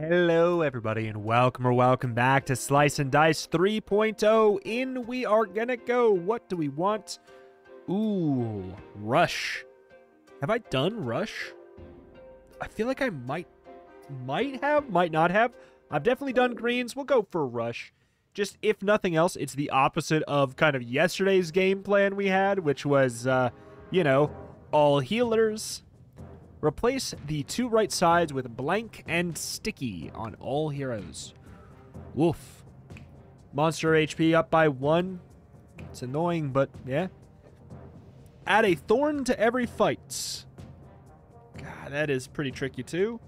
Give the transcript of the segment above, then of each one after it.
Hello everybody and welcome back to Slice and Dice 3.0. In we are gonna go. What do we want? Ooh, Rush. Have I done Rush? I feel like I might have, might not have. I've definitely done Greens. We'll go for Rush. Just if nothing else, it's the opposite of kind of yesterday's game plan we had, which was, you know, all healers. Replace the two right sides with blank and sticky on all heroes. Woof. Monster HP up by 1. It's annoying, but yeah. Add a thorn to every fight. God, that is pretty tricky too.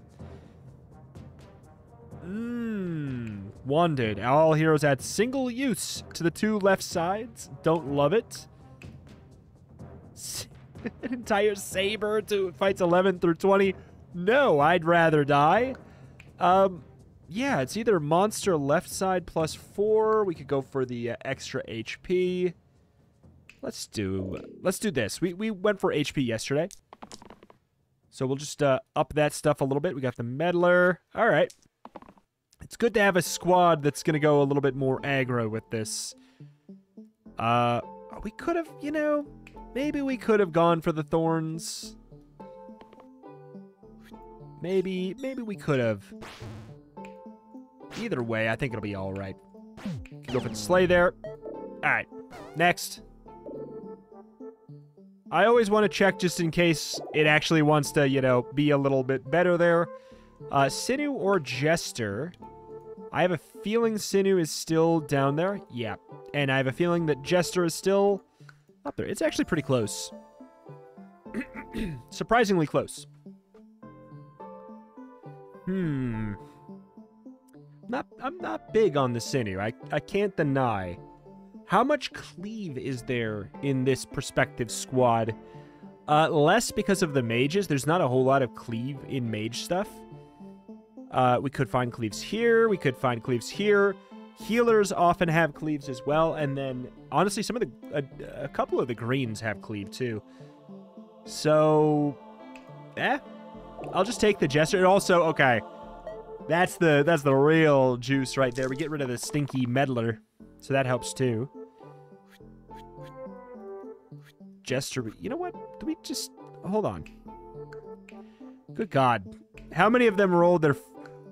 Wanded. All heroes add single use to the two left sides. Don't love it. An entire saber to fights 11 through 20. No, I'd rather die. Yeah, it's either monster left side plus 4. We could go for the extra HP. Let's do this. We went for HP yesterday, so we'll just up that stuff a little bit. We got the meddler. All right. It's good to have a squad that's gonna go a little bit more aggro with this. We could have, you know. Maybe we could have gone for the thorns. Maybe we could have. Either way, I think it'll be all right. Go for the sleigh there. All right, next. I always want to check just in case it actually wants to, you know, be a little bit better there. Sinew or Jester. I have a feeling Sinew is still down there. Yeah, and I have a feeling that Jester is still up there. It's actually pretty close. Surprisingly close. I'm not big on the Sinew. I can't deny. How much cleave is there in this prospective squad? Less because of the mages. There's not a whole lot of cleave in mage stuff. We could find cleaves here. We could find cleaves here. Healers often have cleaves as well, and then honestly, some of the a couple of the greens have cleave too. So, I'll just take the Jester. And also, okay, that's the real juice right there. We get rid of the stinky meddler, so that helps too. Jester, you know what? Do we just hold on? Good God, how many of them rolled their?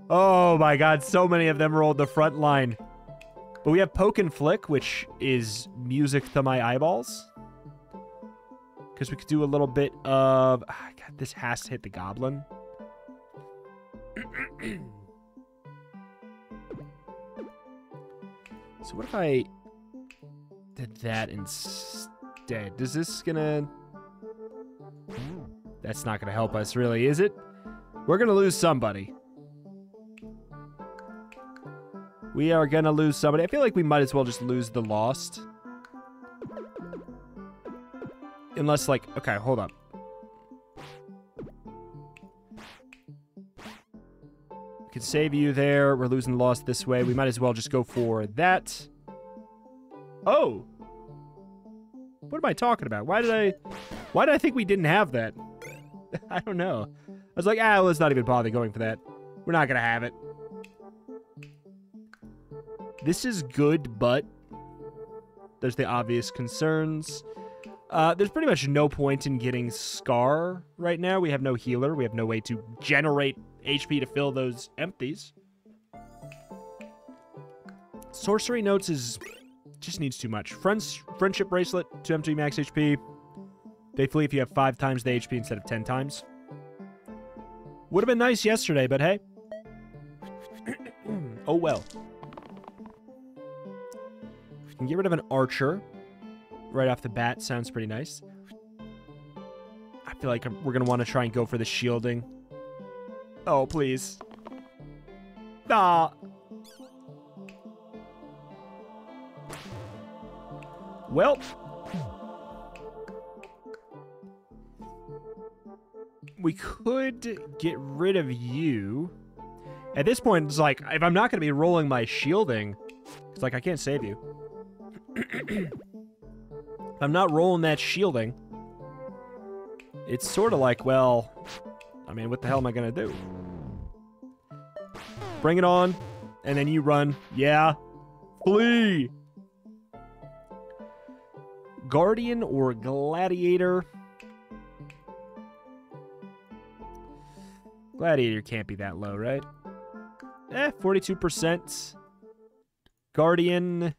Oh my God, so many of them rolled the front line. But we have Poke and Flick, which is music to my eyeballs. Because we could do a little bit of... Oh God, this has to hit the goblin. So what if I did that instead? Is this gonna... That's not gonna help us really, is it? We're gonna lose somebody. We are gonna lose somebody. I feel like we might as well just lose the lost. Unless, like, okay, hold up. We could save you there. We're losing the lost this way. We might as well just go for that. Oh! What am I talking about? Why did I think we didn't have that? I don't know. I was like, ah, let's not even bother going for that. We're not gonna have it. This is good, but there's the obvious concerns. There's pretty much no point in getting Scar right now. We have no healer. We have no way to generate HP to fill those empties. Sorcery Notes is just needs too much. Friendship Bracelet, 2 MP max HP. They flee if you have 5 times the HP instead of 10 times. Would have been nice yesterday, but hey. Oh well. And get rid of an archer right off the bat. Sounds pretty nice. I feel like we're going to want to try and go for the shielding. Oh, please. Nah. Well. We could get rid of you. At this point, it's like, if I'm not going to be rolling my shielding, it's like, I can't save you. I'm not rolling that shielding. It's sort of like, well, I mean, what the hell am I gonna do? Bring it on. And then you run. Yeah. Flee. Guardian or Gladiator. Gladiator can't be that low, right? 42%. Guardian,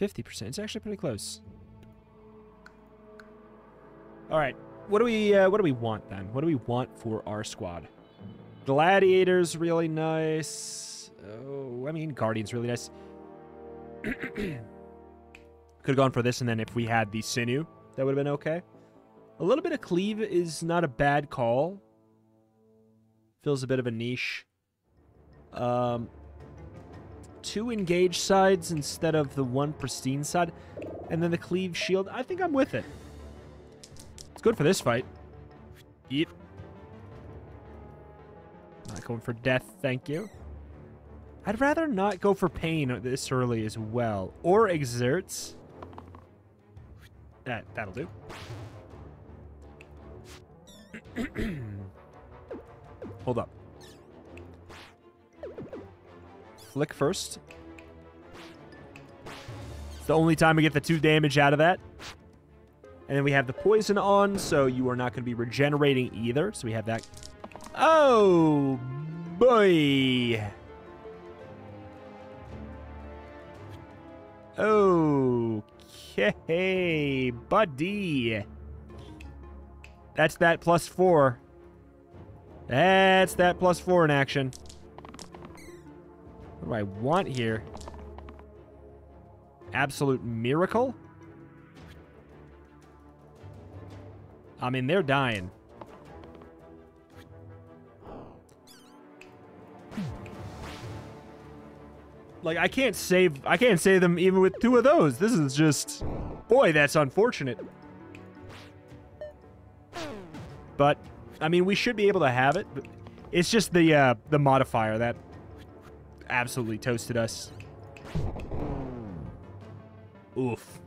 50%. It's actually pretty close. All right, what do we want then? What do we want for our squad? Gladiator's really nice. Oh, I mean, Guardian's really nice. Could have gone for this, and then if we had the Sinew, that would have been okay. A little bit of Cleave is not a bad call. Fills a bit of a niche. 2 engage sides instead of the 1 pristine side, and then the Cleave shield. I think I'm with it. It's good for this fight. Yep. Not going for death, thank you. I'd rather not go for pain this early as well, or exerts. That'll do. Hold up. Flick first. It's the only time we get the 2 damage out of that. And then we have the poison on, so you are not going to be regenerating either. So we have that. Oh, boy. Okay, buddy. That's that +4. That's that +4 in action. What do I want here? Absolute miracle? I mean, they're dying. Like, I can't save them even with 2 of those. This is just... Boy, that's unfortunate. But, I mean, we should be able to have it. But it's just the modifier that... absolutely toasted us. Oof.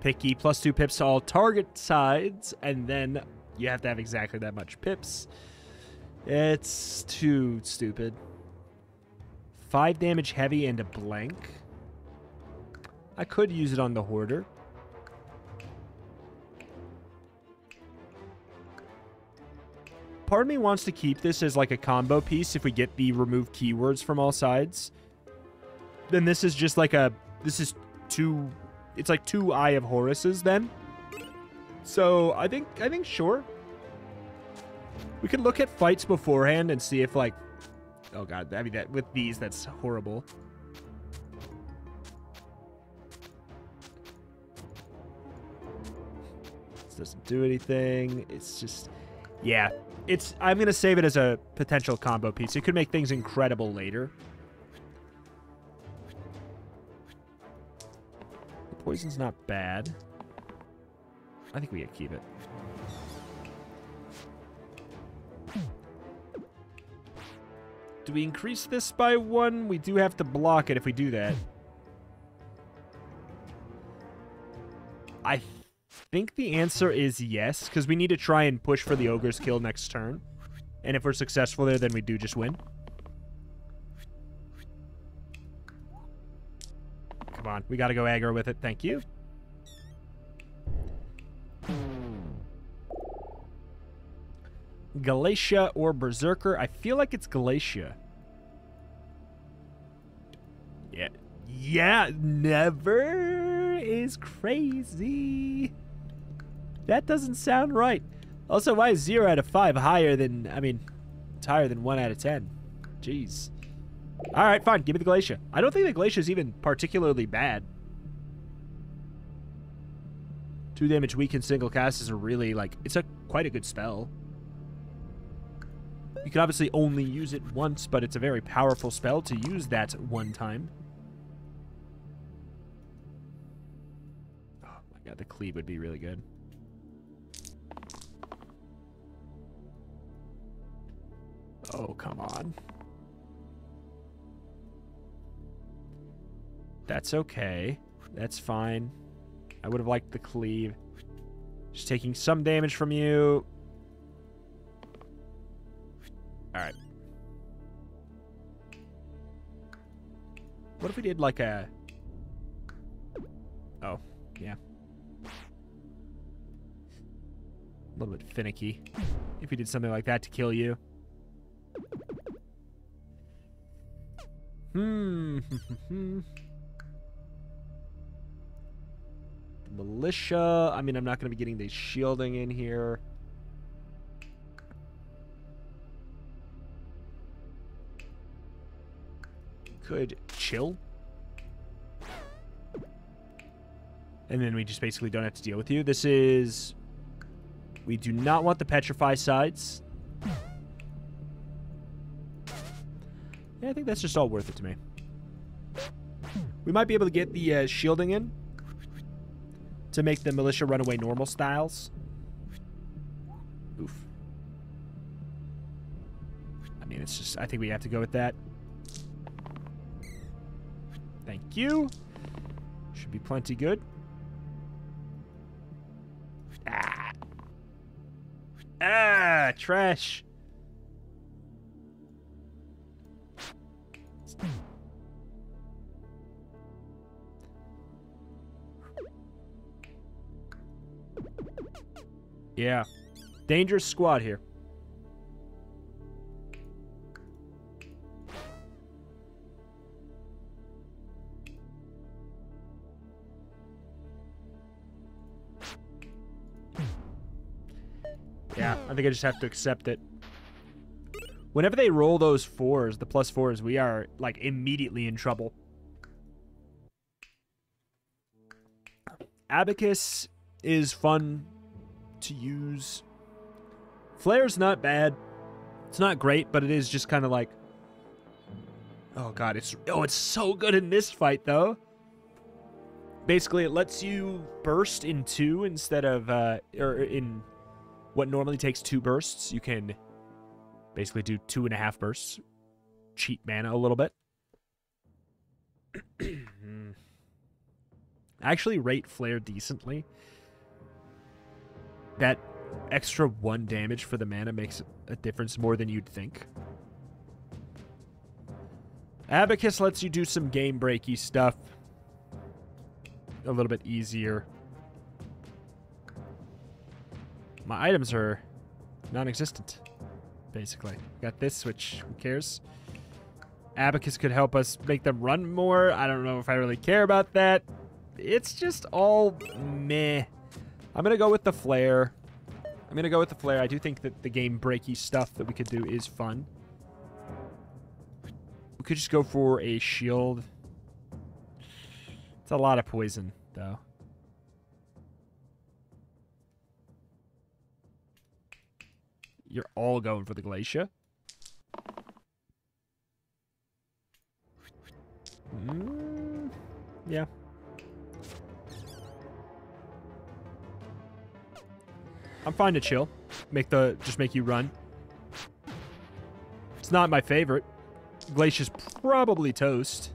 Picky, +2 pips to all target sides, and then you have to have exactly that much pips. It's too stupid. 5 damage heavy and a blank. I could use it on the hoarder. Part of me wants to keep this as like a combo piece. If we get the remove keywords from all sides, then this is just like a, this is 2, it's like 2 Eye of Horuses then. So I think sure. We could look at fights beforehand and see if like, oh God, I mean that with these, that's horrible. This doesn't do anything. It's just, yeah. It's, I'm going to save it as a potential combo piece. It could make things incredible later. The poison's not bad. I think we could keep it. Do we increase this by 1? We do have to block it if we do that. I think the answer is yes, because we need to try and push for the ogre's kill next turn. And if we're successful there, then we do just win. Come on, we gotta go aggro with it. Thank you. Galatia or Berserker? I feel like it's Galatia. Yeah. Yeah, never is crazy. That doesn't sound right. Also, why is 0 out of 5 higher than, I mean, it's higher than 1 out of 10. Jeez. All right, fine. Give me the Glacier. I don't think the Glacier is even particularly bad. 2 damage weakened single cast is a really, like, it's a quite a good spell. You can obviously only use it once, but it's a very powerful spell to use that one time. Oh my God, the Cleave would be really good. Oh, come on. That's okay. That's fine. I would have liked the Cleave. She's taking some damage from you. All right. What if we did like a... Oh, yeah. A little bit finicky. If we did something like that to kill you. Militia. I mean, I'm not going to be getting the shielding in here. Could chill. And then we just basically don't have to deal with you. This is... We do not want the petrify sides. Yeah, I think that's just all worth it to me. We might be able to get the shielding in to make the militia run away normal styles. Oof. I mean, it's just... I think we have to go with that. Thank you. Should be plenty good. Ah. Ah, trash. Yeah. Dangerous squad here. Yeah, I think I just have to accept it. Whenever they roll those fours, the plus fours, we are, like, immediately in trouble. Abacus is fun to use. Flare's not bad. It's not great, but it is just kind of like... Oh, God, it's... Oh, it's so good in this fight, though. Basically, it lets you burst in two instead of... or in... What normally takes two bursts, you can basically do 2.5 bursts. Cheat mana a little bit. I actually rate Flare decently. That extra 1 damage for the mana makes a difference more than you'd think. Abacus lets you do some game breaky stuff a little bit easier. My items are non-existent, basically. Got this, which, who cares? Abacus could help us make them run more. I don't know if I really care about that. It's just all meh. I'm going to go with the Flare. I do think that the game breaky stuff that we could do is fun. We could just go for a shield. It's a lot of poison, though. You're all going for the Glacier. Yeah. I'm fine to chill. Just make you run. It's not my favorite. Glacier's probably toast.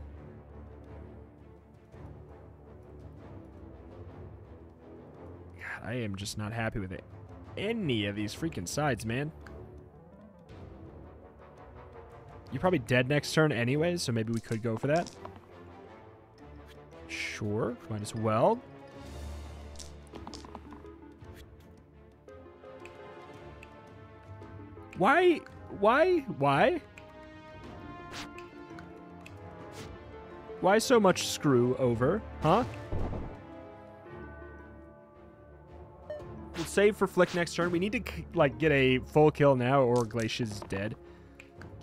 God, I am just not happy with it. Any of these freaking sides, man. You're probably dead next turn anyways, so maybe we could go for that. Sure, might as well. Why so much screw over, huh? Save for Flick next turn. We need to, like, get a full kill now or Glacier's dead.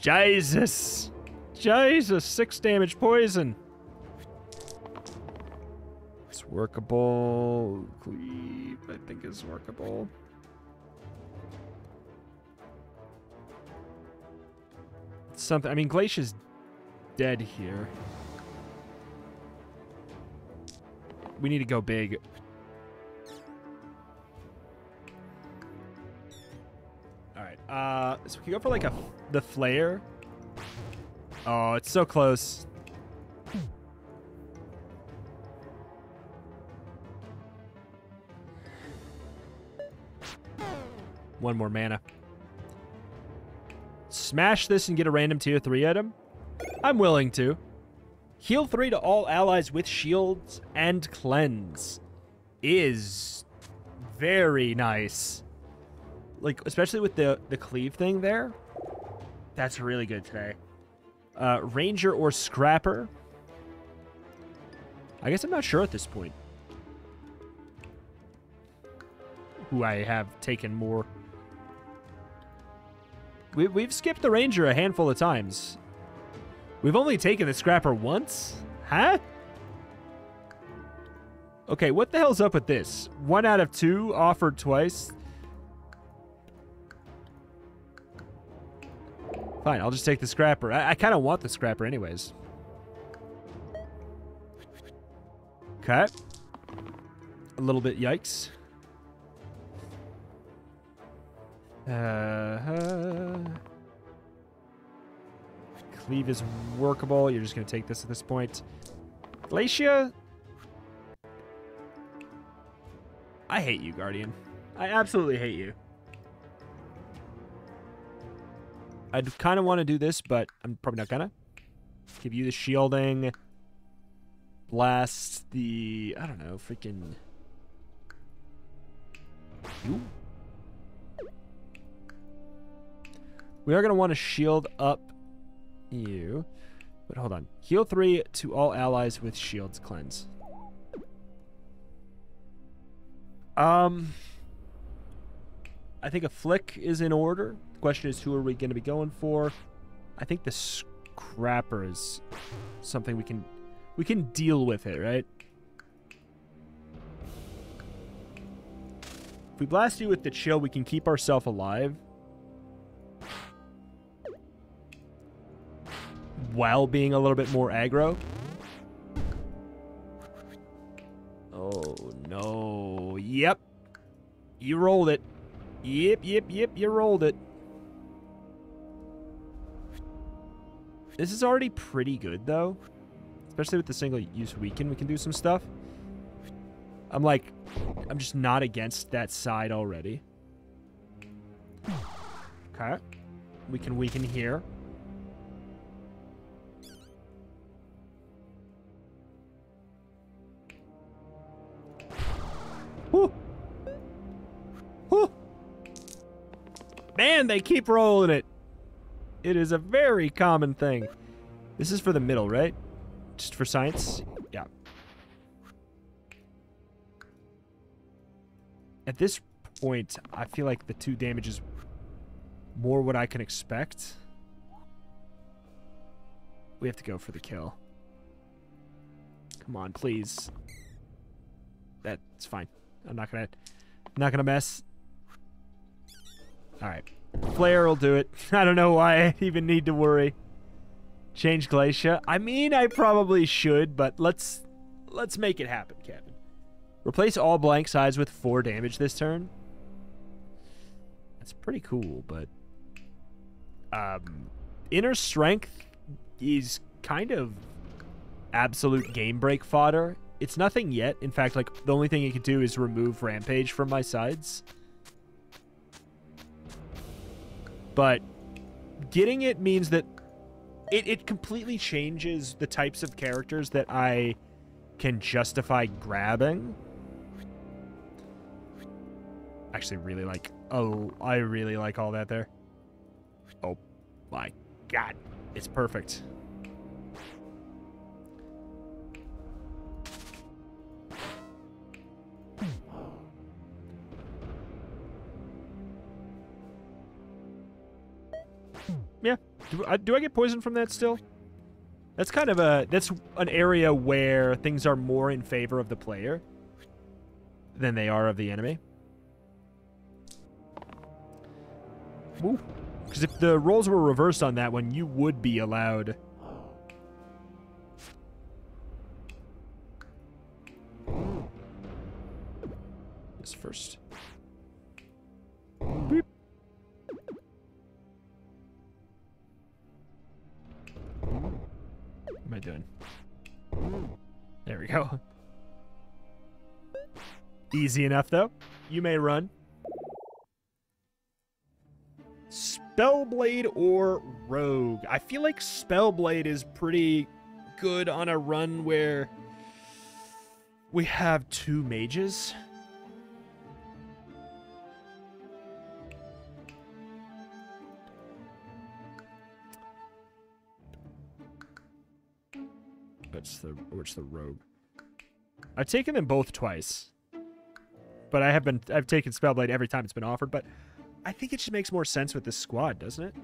Jesus! Jesus! 6 damage poison! It's workable. Cleave, I think, is workable. It's something. I mean, Glacier's dead here. We need to go big. So we can go for, like, the Flare. Oh, it's so close. One more mana. Smash this and get a random tier 3 item? I'm willing to. Heal 3 to all allies with shields and cleanse is very nice. Like, especially with the cleave thing there. That's really good today. Ranger or Scrapper? I guess I'm not sure at this point who I have taken more. We've skipped the Ranger a handful of times. We've only taken the Scrapper once? Huh? Okay, what the hell's up with this? 1 out of 2, offered twice. Fine, I'll just take the Scrapper. I kind of want the Scrapper anyways. Okay. A little bit yikes. Cleave is workable. You're just going to take this at this point. Glacia? I hate you, Guardian. I absolutely hate you. I'd kind of want to do this, but I'm probably not going to. Give you the shielding. Blast the... I don't know, freaking... Ooh. We are going to want to shield up you. But hold on. Heal 3 to all allies with shields cleanse. I think a flick is in order. The question is, who are we going to be going for? I think the Scrapper is something we can deal with it, right? If we blast you with the chill, we can keep ourselves alive while being a little bit more aggro. Oh, no. Yep. You rolled it. Yep. You rolled it. This is already pretty good, though. Especially with the single-use weaken, we can do some stuff. I'm just not against that side already. Okay. We can weaken here. Woo! Woo! Man, they keep rolling it. It is a very common thing. This is for the middle, right? Just for science? Yeah. At this point, I feel like the 2 damage is more what I can expect. We have to go for the kill. Come on, please. That's fine. I'm not gonna mess. All right, Flare will do it. I don't know why I even need to worry. Change Glacia. I mean, I probably should, but let's make it happen, Kevin. Replace all blank sides with 4 damage this turn. That's pretty cool, but inner strength is kind of absolute game break fodder. It's nothing yet. In fact, like, the only thing it could do is remove Rampage from my sides. But getting it means that it completely changes the types of characters that I can justify grabbing. Actually, really like... Oh, I really like all that there. Oh, my God. It's perfect. Yeah. Do I get poisoned from that still? That's kind of a... That's an area where things are more in favor of the player than they are of the enemy. Ooh. Because if the roles were reversed on that one, you would be allowed... This first. Beep. What am I doing? There we go. Easy enough, though. You may run. Spellblade or Rogue? I feel like Spellblade is pretty good on a run where we have two mages. Which the Rogue? I've taken them both twice, but I've taken Spellblade every time it's been offered. But I think it just makes more sense with this squad, doesn't it?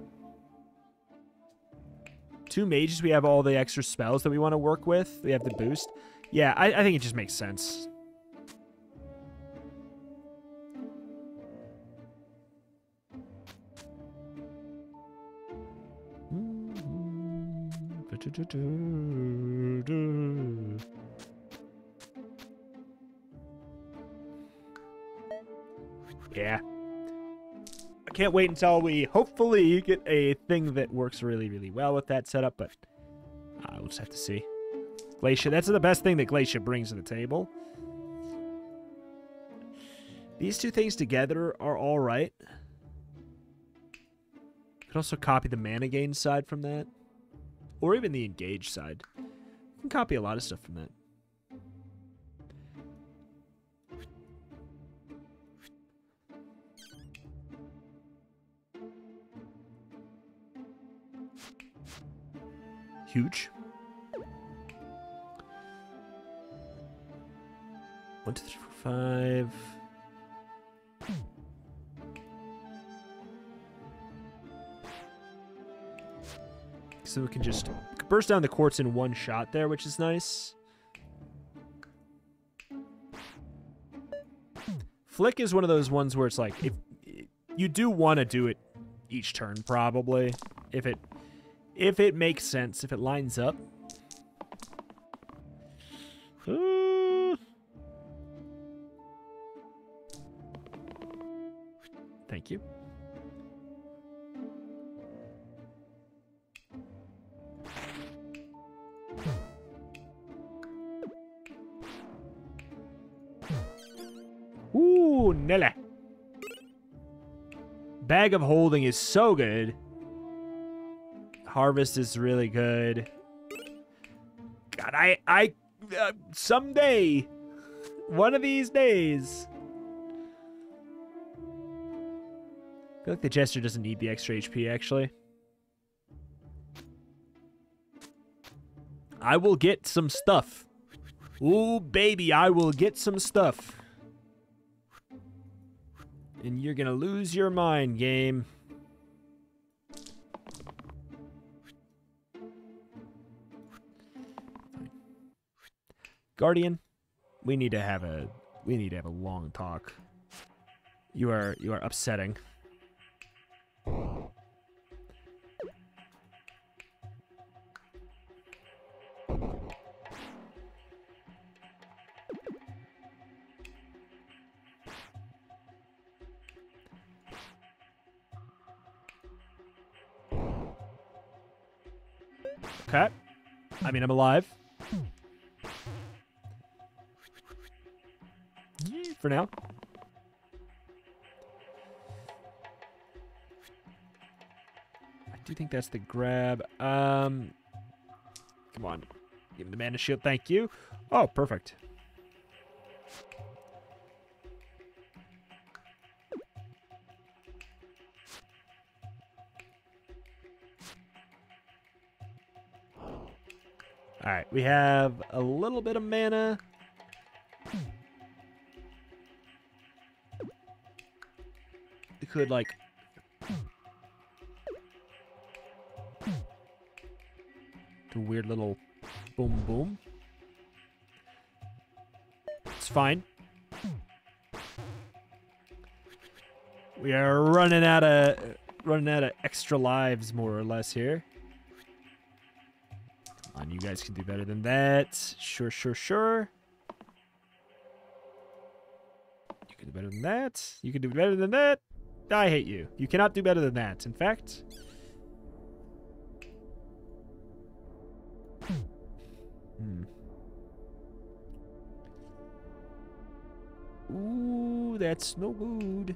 Two mages, we have all the extra spells that we want to work with. We have the boost. Yeah, I think it just makes sense. Yeah. I can't wait until we hopefully get a thing that works really, really well with that setup, but we'll just have to see. Glacia, that's the best thing that Glacia brings to the table. These two things together are all right. Could also copy the mana gain side from that. Or even the engage side. You can copy a lot of stuff from that. Huge. 1, 2, 3, 4, 5. So we can just burst down the courts in one shot there, which is nice. Flick is one of those ones where it's like, if you do want to do it each turn, probably, if it makes sense, if it lines up. Thank you. Ooh, Nella. Bag of Holding is so good. Harvest is really good. God, I someday, one of these days. I feel like the Jester doesn't need the extra HP, actually. I will get some stuff. Ooh, baby, I will get some stuff. And you're gonna lose your mind, game. Guardian, we need to have a long talk. You are upsetting. Okay. I mean, I'm alive. For now. I do think that's the grab. Come on. Give him the mana shield. Thank you. Oh, perfect. All right, we have a little bit of mana. We could, like... do a weird little boom boom. It's fine. We are running out of extra lives, more or less, here. You guys can do better than that. Sure, sure, sure. You can do better than that. You can do better than that. I hate you. You cannot do better than that. In fact... Ooh, that's no good.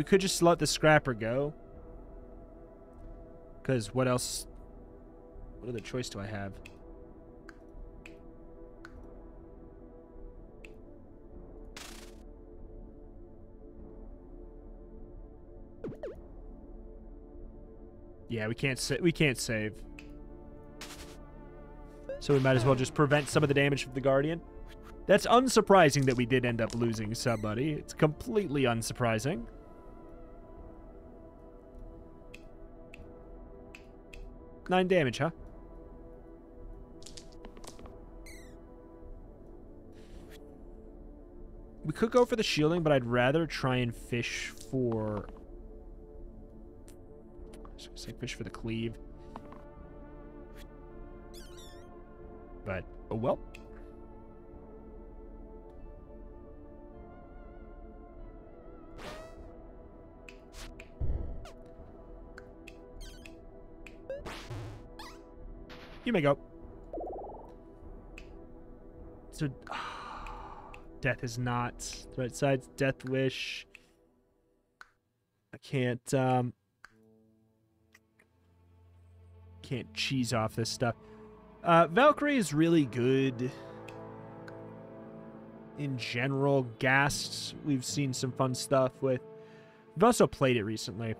We could just let the scrapper go. Because what else? What other choice do I have? Yeah, we can't save. So we might as well just prevent some of the damage from the Guardian. That's unsurprising that we did end up losing somebody. It's completely unsurprising. Nine damage, huh? We could go for the shielding, but I'd rather try and fish for... fish for the cleave. But, oh well. You may go. So, death is not the right side. Death wish. I can't cheese off this stuff. Valkyrie is really good in general. Ghasts, we've seen some fun stuff with. We've also played it recently.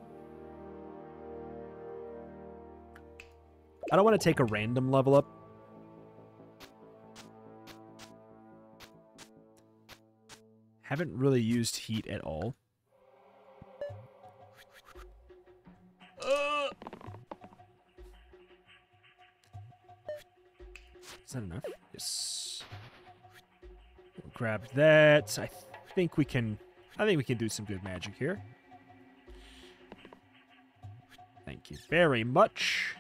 I don't want to take a random level up. Haven't really used heat at all. Is that enough? Yes. We'll grab that. I think we can do some good magic here. Thank you very much.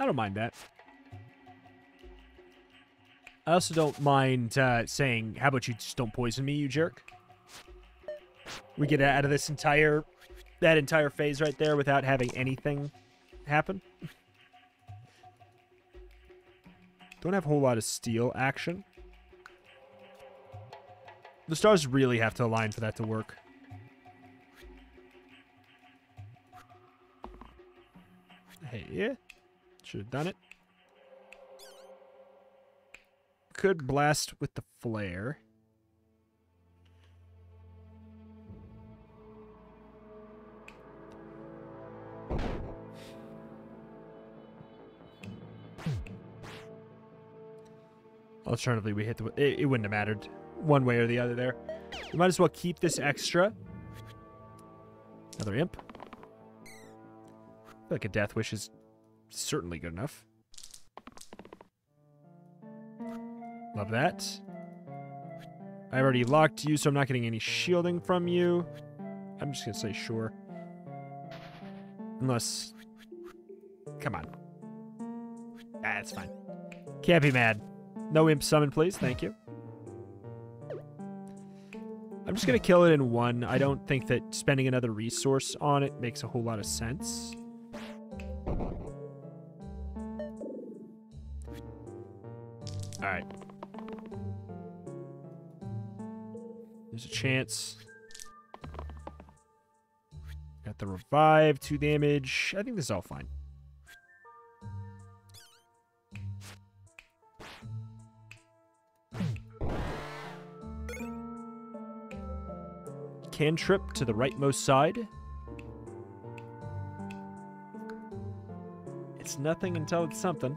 I don't mind that. I also don't mind saying, how about you just don't poison me, you jerk? We get out of this entire phase right there without having anything happen. Don't have a whole lot of steel action. The stars really have to align for that to work. Hey, yeah. Should have done it. Could blast with the flare. Alternatively, we hit the... It wouldn't have mattered one way or the other there. We might as well keep this extra. Another imp. I feel like a death wish is... certainly good enough. Love that. I already locked you, so I'm not getting any shielding from you. I'm just going to say sure. Unless... Come on. Ah, it's fine. Can't be mad. No imp summon, please. Thank you. I'm just going to kill it in one. I don't think that spending another resource on it makes a whole lot of sense. Alright. There's a chance. Got the revive, 2 damage. I think this is all fine. Cantrip to the rightmost side. It's nothing until it's something.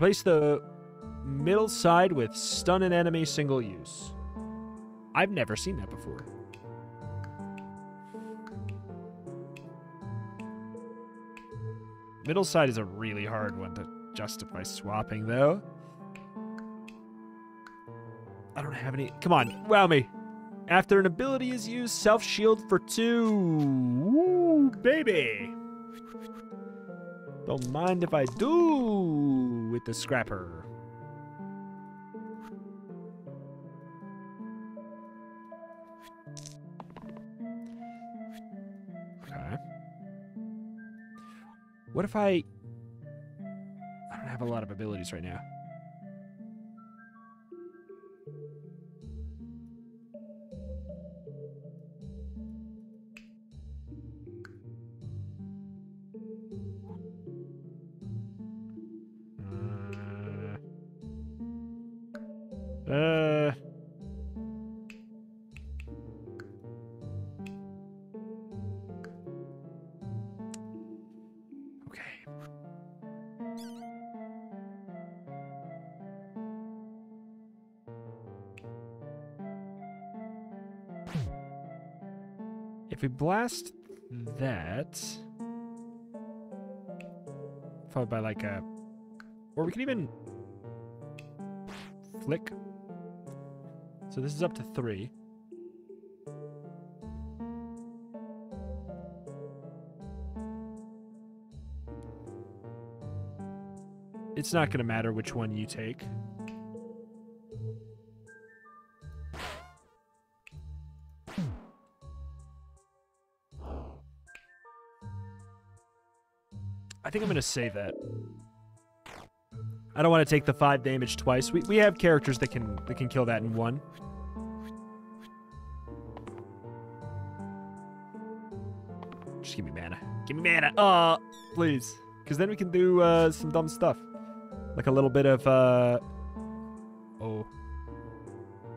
Place the middle side with stun an enemy single use. I've never seen that before. Middle side is a really hard one to justify swapping, though. I don't have any. Come on, wow me. After an ability is used, self-shield for 2. Woo, baby. Don't mind if I do with the scrapper. Okay. What if I don't have a lot of abilities right now. If we blast that, followed by like a, or we can even flick. So this is up to 3. It's not going to matter which one you take. I think I'm going to save that. I don't want to take the 5 damage twice. We have characters that can kill that in 1. Just give me mana. Give me mana. Oh, please. Because then we can do some dumb stuff. Like a little bit of... oh. We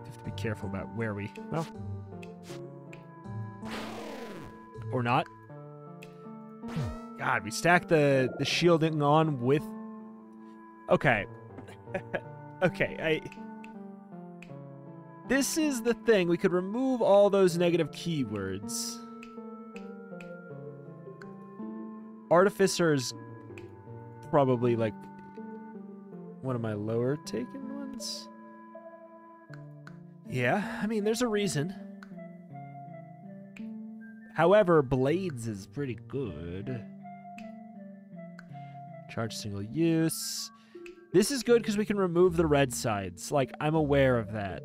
have to be careful about where we... Well. Or not. God, we stack the shielding on with... Okay. Okay, this is the thing. We could remove all those negative keywords. Artificer's probably, like, one of my lower taken ones. Yeah, I mean, there's a reason. However, Blades is pretty good. Charge single use. This is good because we can remove the red sides. Like, I'm aware of that.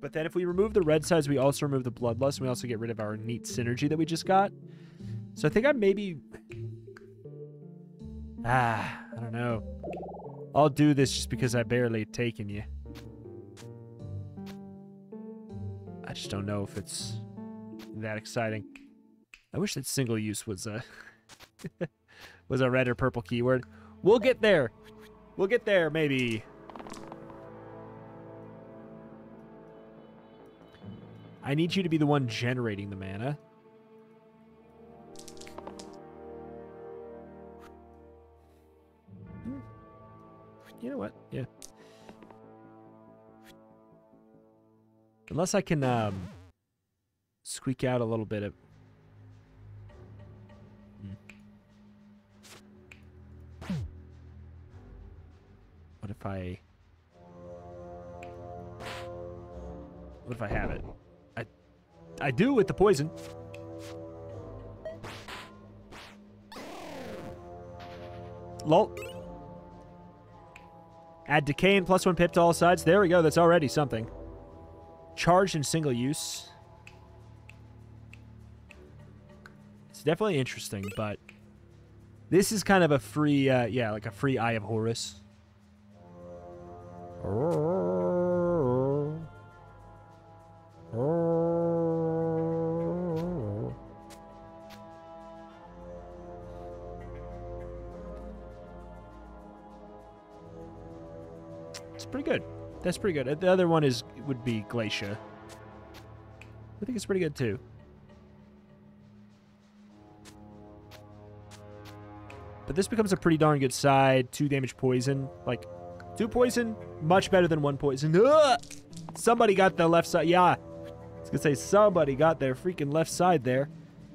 But then if we remove the red sides, we also remove the bloodlust, and we also get rid of our neat synergy that we just got. So I think I maybe... I don't know. I'll do this just because I barely taken you. I just don't know if it's that exciting. I wish that single use was a... was a red or purple keyword. We'll get there. We'll get there, maybe. I need you to be the one generating the mana. You know what? Yeah. Unless I can squeak out a little bit of... What if I have it? I do with the poison. Lol. Add decay and +1 pip to all sides. There we go. That's already something. Charge and single use. It's definitely interesting, but this is kind of a free, yeah, like a free Eye of Horus. It's pretty good. That's pretty good. The other one would be Glacia. I think it's pretty good too. But this becomes a pretty darn good side. 2 damage poison. Like, 2 poison, much better than 1 poison. Ugh! Somebody got the left side. Yeah. I was going to say, somebody got their freaking left side there.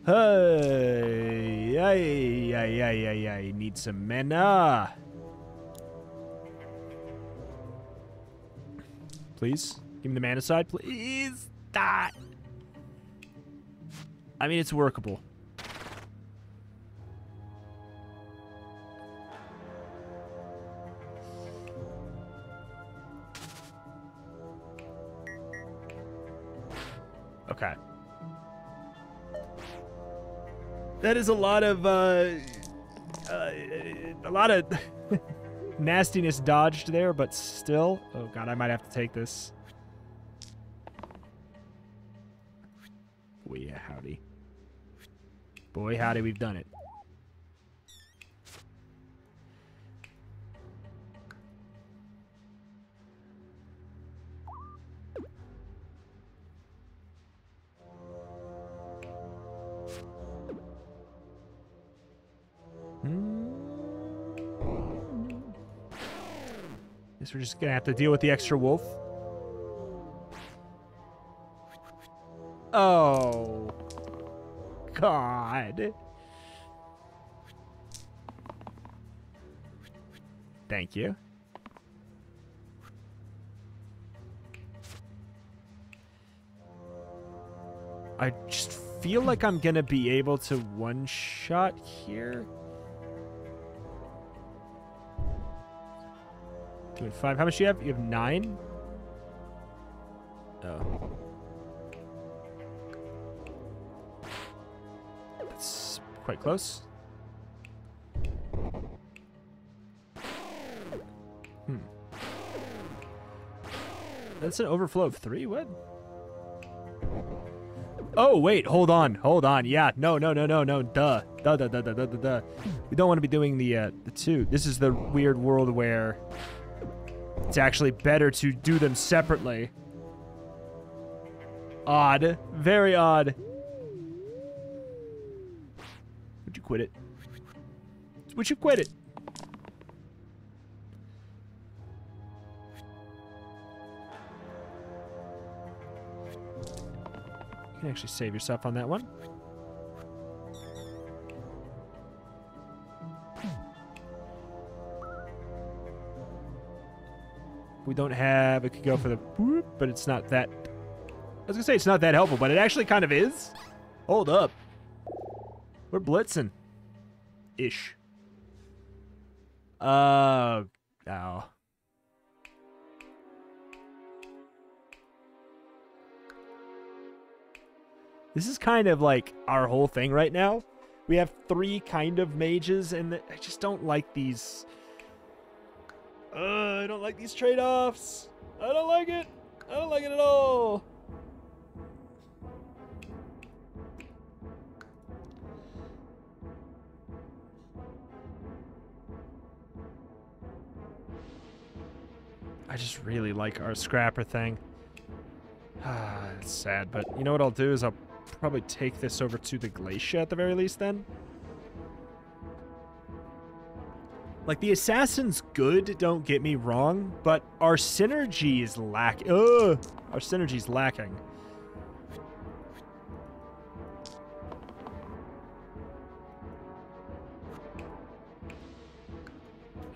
Hey, I need some mana. Please, give me the mana side, please. That. I mean, it's workable. Okay. That is a lot of nastiness dodged there, but still. Oh god, I might have to take this. Boy, yeah, howdy. Boy, howdy, we've done it. Guess we're just gonna have to deal with the extra wolf. Oh god. Thank you. I just feel like I'm gonna be able to one-shot here. Five. How much do you have? You have 9? Oh. That's quite close. Hmm. That's an overflow of 3? What? Oh, wait. Hold on. Hold on. Yeah. No. Duh. Duh. We don't want to be doing the 2. This is the weird world where... It's actually better to do them separately. Odd. Very odd. Would you quit it? Would you quit it? You can actually save yourself on that one. We don't have... It could go for the... But it's not that... I was going to say it's not that helpful, but it actually kind of is. Hold up. We're blitzing. Ish. Ow. This is kind of like our whole thing right now. We have 3 kind of mages, and I just don't like these... I don't like these trade-offs. I don't like it. I don't like it at all. I just really like our scrapper thing. It's sad, but you know what I'll do is I'll probably take this over to the glacier at the very least then. Like, the assassin's good, don't get me wrong, but our synergy is lacking. Ugh! Our synergy's lacking.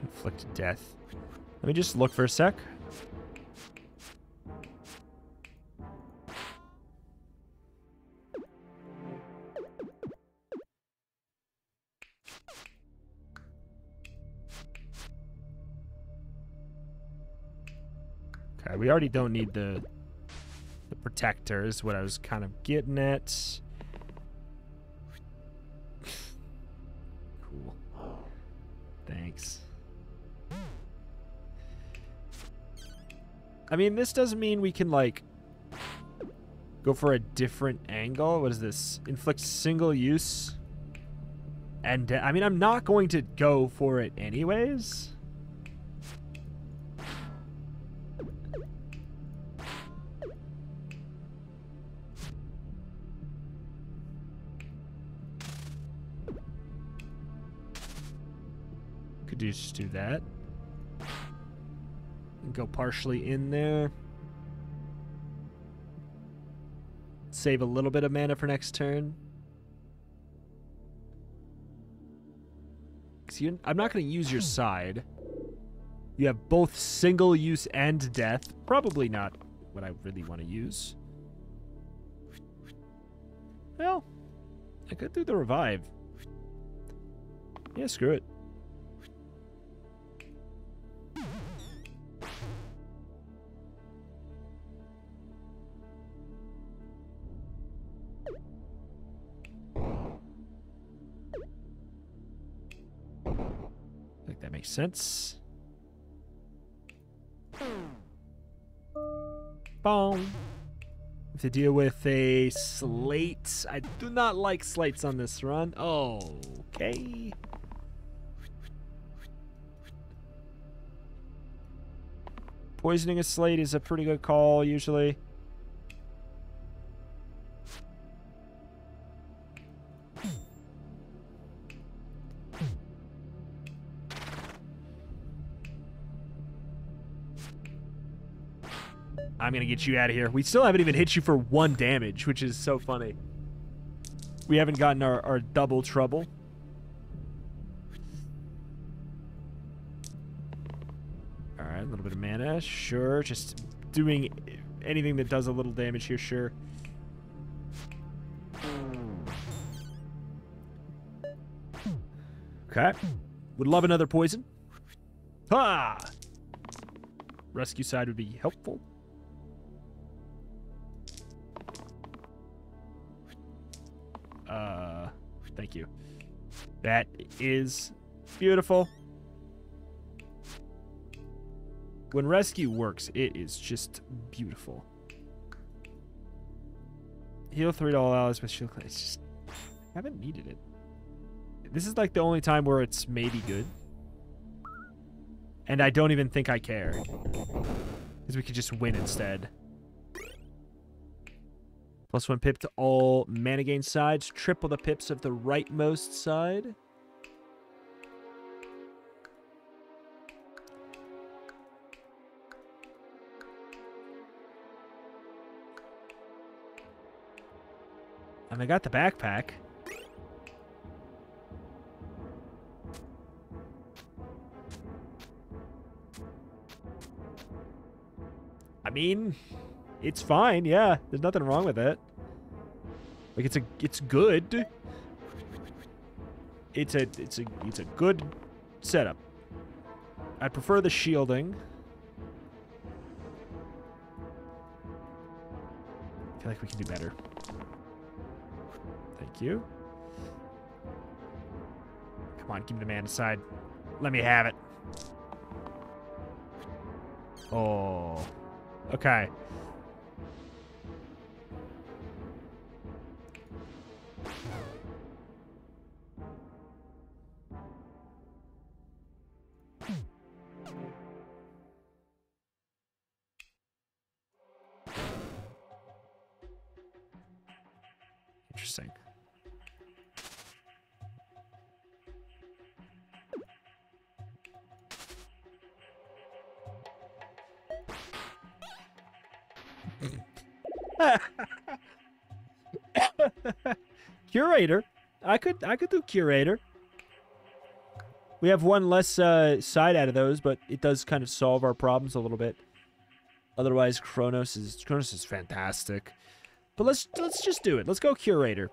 Inflict death. Let me just look for a sec. We already don't need the protector is what I was kind of getting at. Cool. Thanks. I mean, this doesn't mean we can, like, go for a different angle. What is this? Inflict single use. And, I mean, I'm not going to go for it anyways. Just do that. Go partially in there. Save a little bit of mana for next turn. six. I'm not going to use your side. You have both single use and death. Probably not what I really want to use. Well, I could do the revive. Yeah, screw it. I think that makes sense. Boom. Have to deal with a slate. I do not like slates on this run. Okay. Poisoning a slate is a pretty good call usually. I'm going to get you out of here. We still haven't even hit you for one damage, which is so funny. We haven't gotten our double trouble. All right, a little bit of mana. Sure, just doing anything that does a little damage here, sure. Okay. Would love another poison. Ha! Rescue side would be helpful. Thank you. That is beautiful. When rescue works, it is just beautiful. Heal 3 to all allies with shield. It's just, I haven't needed it. This is like the only time where it's maybe good. And I don't even think I care. Because we could just win instead. Plus 1 pip to all mana gain sides. Triple the pips of the rightmost side. And I got the backpack. I mean, it's fine, yeah. There's nothing wrong with it. Like it's good. It's a good setup. I prefer the shielding. I feel like we can do better. Thank you. Come on, give me the man aside. Let me have it. Oh. Okay. Interesting. Curator. I could do curator. We have one less side out of those, but it does kind of solve our problems a little bit. Otherwise, Kronos is fantastic. But let's just do it. Let's go curator.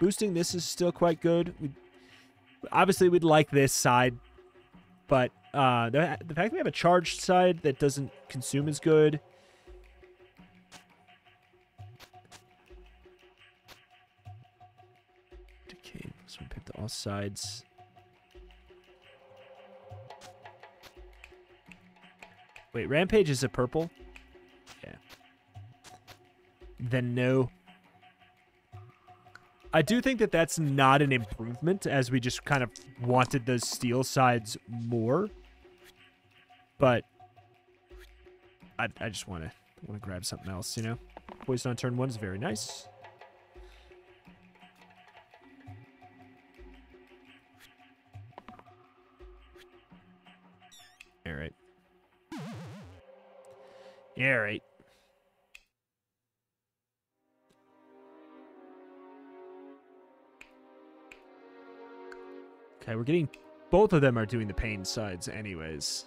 Boosting this is still quite good. We'd like this side, but the fact that we have a charged side that doesn't consume is good. Okay, so we picked all sides. Wait, rampage is a purple? Yeah. Then no. I do think that that's not an improvement, as we just kind of wanted those steel sides more. But I just want to grab something else, you know? Poison on turn 1 is very nice. All right. Yeah, right. Okay, we're getting... Both of them are doing the pain sides anyways.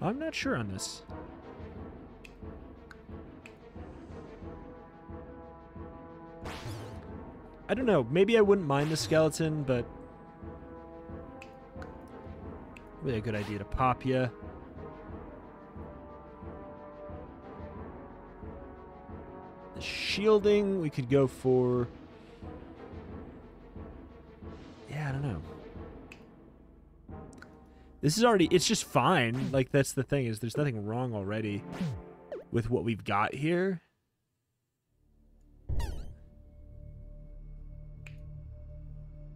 I'm not sure on this. I don't know. Maybe I wouldn't mind the skeleton, but... Really a good idea to pop you. The shielding, we could go for... Yeah, I don't know. This is already, it's just fine. Like, that's the thing, is there's nothing wrong already with what we've got here.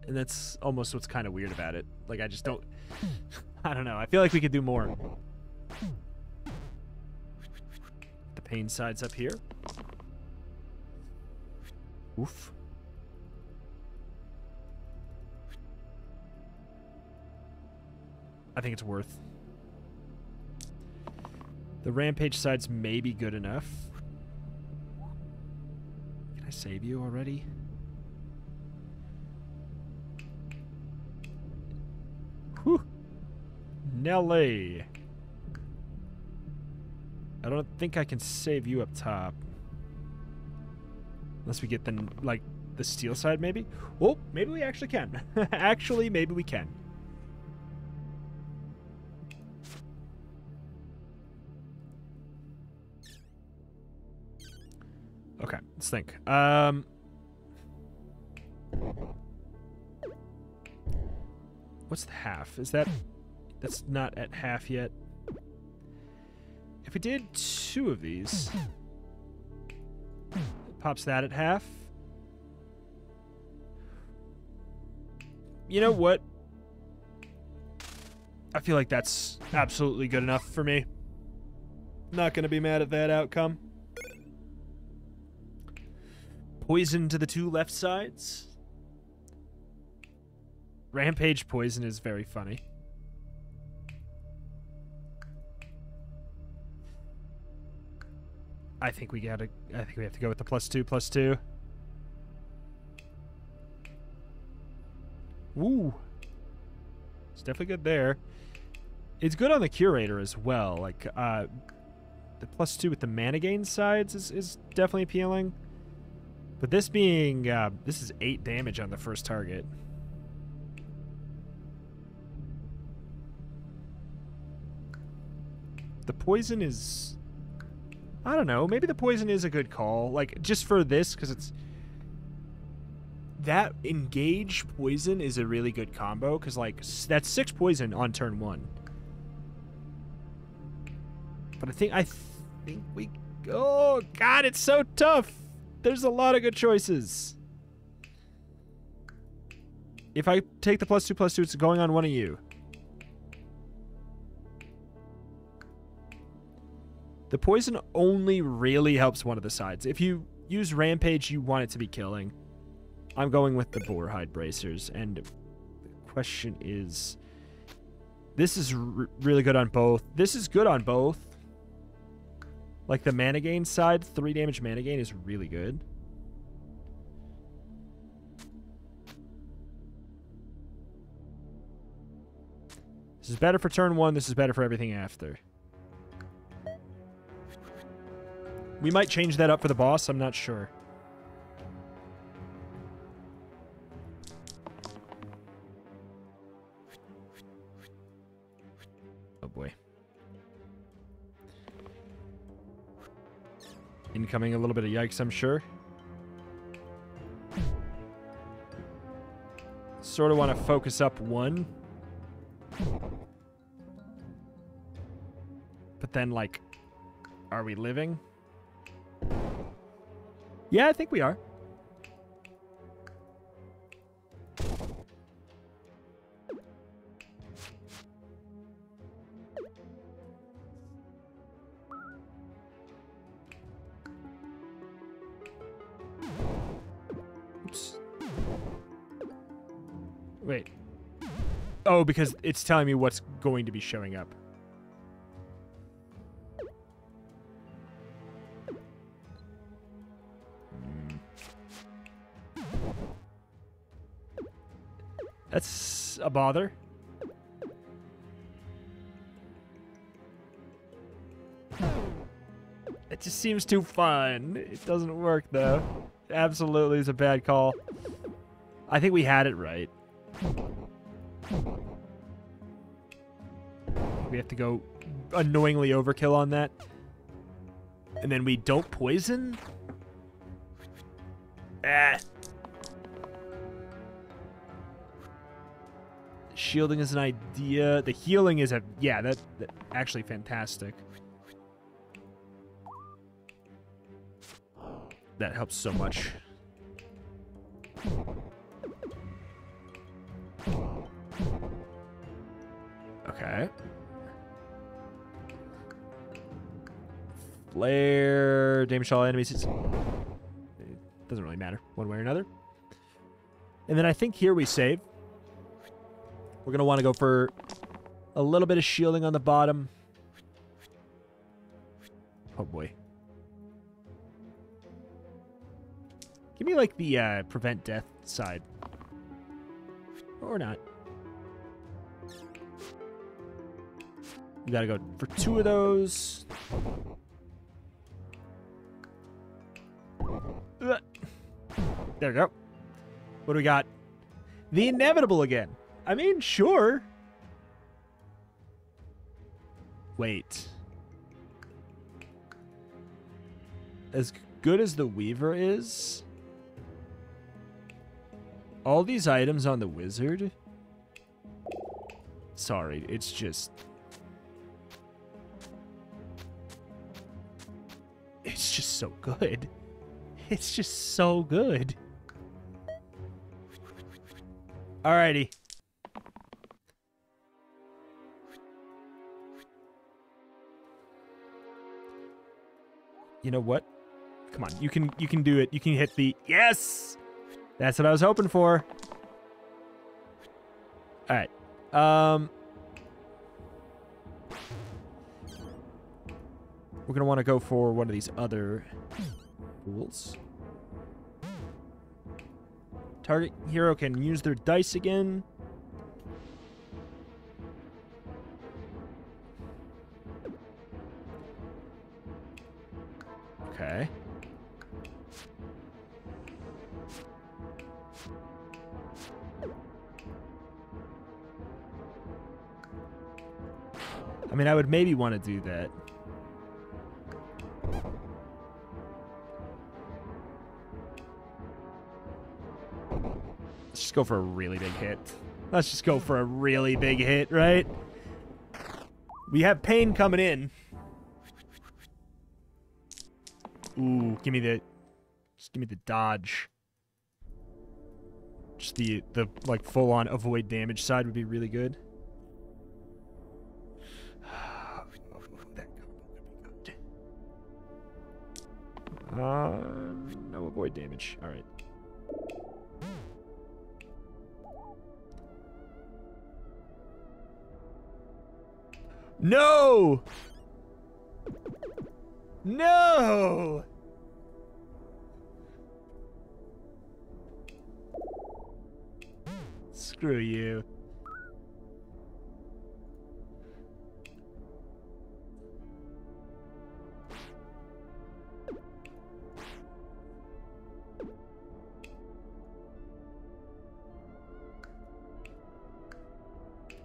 And that's almost what's kind of weird about it. Like, I just don't, I don't know. I feel like we could do more. The pain side's up here. Oof. I think it's worth. The rampage side's maybe good enough. Can I save you already? Whew. Nelly. I don't think I can save you up top. Unless we get the, like, the steel side maybe? Oh, maybe we actually can. Actually, maybe we can. Okay, let's think. What's the half? Is that... That's not at half yet. If we did two of these... It pops that at half. You know what? I feel like that's absolutely good enough for me. Not gonna be mad at that outcome. Poison to the two left sides. Rampage poison is very funny. I think we have to go with the +2/+2. Woo. It's definitely good there. It's good on the curator as well. Like, the +2 with the mana gain sides is definitely appealing. But this being, this is 8 damage on the first target. The poison is, I don't know, maybe the poison is a good call. Like, just for this, because it's, that engage poison is a really good combo, because, like, that's 6 poison on turn 1. But I think we, oh, God, it's so tough. There's a lot of good choices. If I take the +2/+2, it's going on one of you. The poison only really helps one of the sides. If you use rampage, you want it to be killing. I'm going with the boar hide bracers, and the question is, this is really good on both. This is good on both. Like, the mana gain side, 3 damage mana gain is really good. This is better for turn 1. This is better for everything after. We might change that up for the boss. I'm not sure. Oh, boy. Incoming a little bit of yikes, I'm sure. Sort of want to focus up one. But then, like, are we living? Yeah, I think we are. Wait. Oh, because it's telling me what's going to be showing up. That's a bother. It just seems too fun. It doesn't work, though. It absolutely is a bad call. I think we had it right. We have to go annoyingly overkill on that. And then we don't poison? Ah. Shielding is an idea. The healing is a... Yeah, that's actually fantastic. That helps so much. Okay. Flare, damage to all enemies. It doesn't really matter one way or another. And then I think here we save. We're going to want to go for a little bit of shielding on the bottom. Oh, boy. Give me, like, the prevent death side. Or not. You gotta go for two of those. There we go. What do we got? The inevitable again. I mean, sure. Wait. As good as the Weaver is... All these items on the wizard? Sorry, it's just... It's just so good. It's just so good. Alrighty. You know what? Come on, you can do it. You can hit the... Yes! That's what I was hoping for. All right. We're going to want to go for one of these other rules. Target hero can use their dice again. Okay. I mean, I would maybe want to do that. Let's just go for a really big hit. Let's just go for a really big hit, right? We have pain coming in. Ooh, give me the... Just give me the dodge. Just the like, full-on avoid damage side would be really good. No, avoid damage. All right. No! No! Screw you.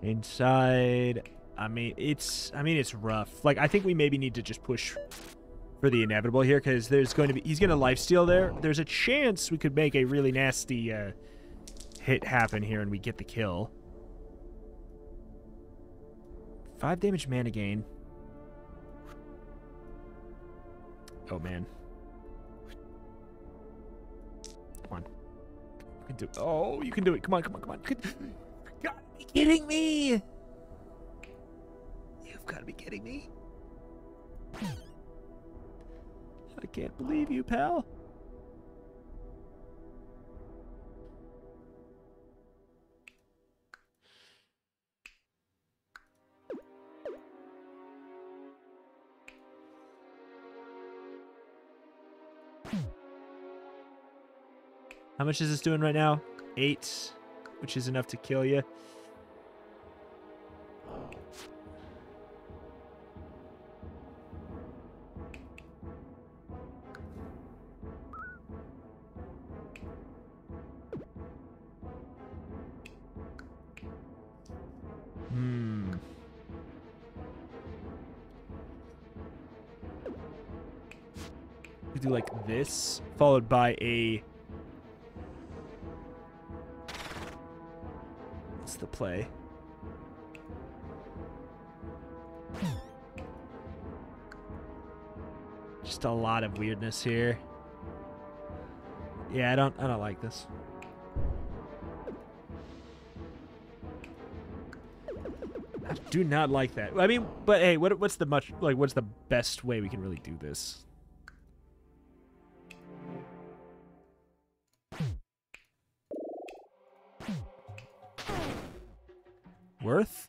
Inside, I mean it's rough. Like, I think we maybe need to just push for the inevitable here, because there's going to be, he's going to lifesteal there. There's a chance we could make a really nasty hit happen here and we get the kill. 5 damage mana gain. Oh man. Come on. You can do it. Oh, you can do it. Come on, come on, come on. God, are you kidding me? You've got to be kidding me. I can't believe you, pal. How much is this doing right now? 8, which is enough to kill you. We do like this, followed by a... What's the play? Just a lot of weirdness here. Yeah, I don't like this. I do not like that. I mean, but hey, what's the best way we can really do this? Worth?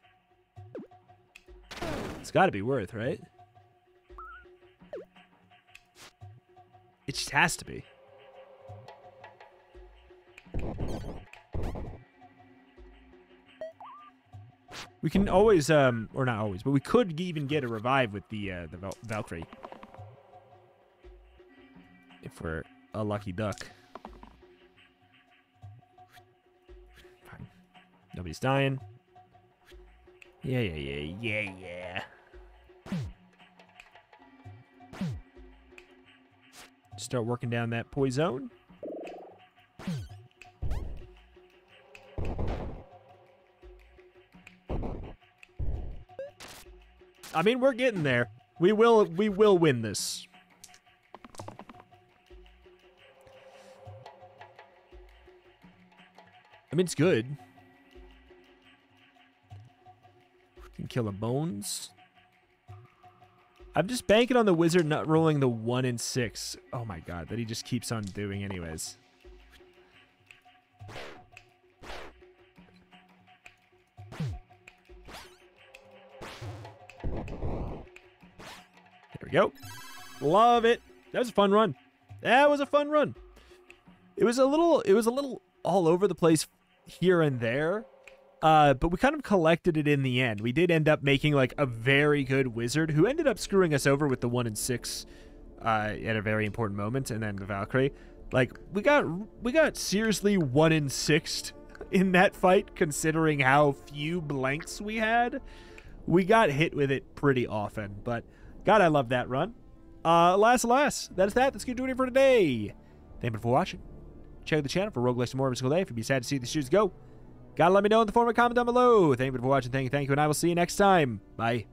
It's got to be worth, right? It just has to be. We can always, or not always, but we could even get a revive with the Valkyrie. If we're a lucky duck. Fine. Nobody's dying. Yeah. Start working down that poison. I mean, we're getting there. We will win this. I mean, it's good. Kill the bones. I'm just banking on the wizard not rolling the 1 and 6. Oh my god, that he just keeps on doing anyways. There we go. Love it. That was a fun run. It was a little all over the place here and there. But we kind of collected it in the end. We did end up making, like, a very good wizard who ended up screwing us over with the 1 and 6 at a very important moment, and then the Valkyrie. Like, we got seriously 1 and 6 in that fight, considering how few blanks we had. We got hit with it pretty often, but God, I love that run. Alas, that is that. That's going to do it for today. Thank you for watching. Check out the channel for roguelikes and more every single day. If you'd be sad to see these shoes go, gotta let me know in the form of a comment down below. Thank you for watching. Thank you, and I will see you next time. Bye.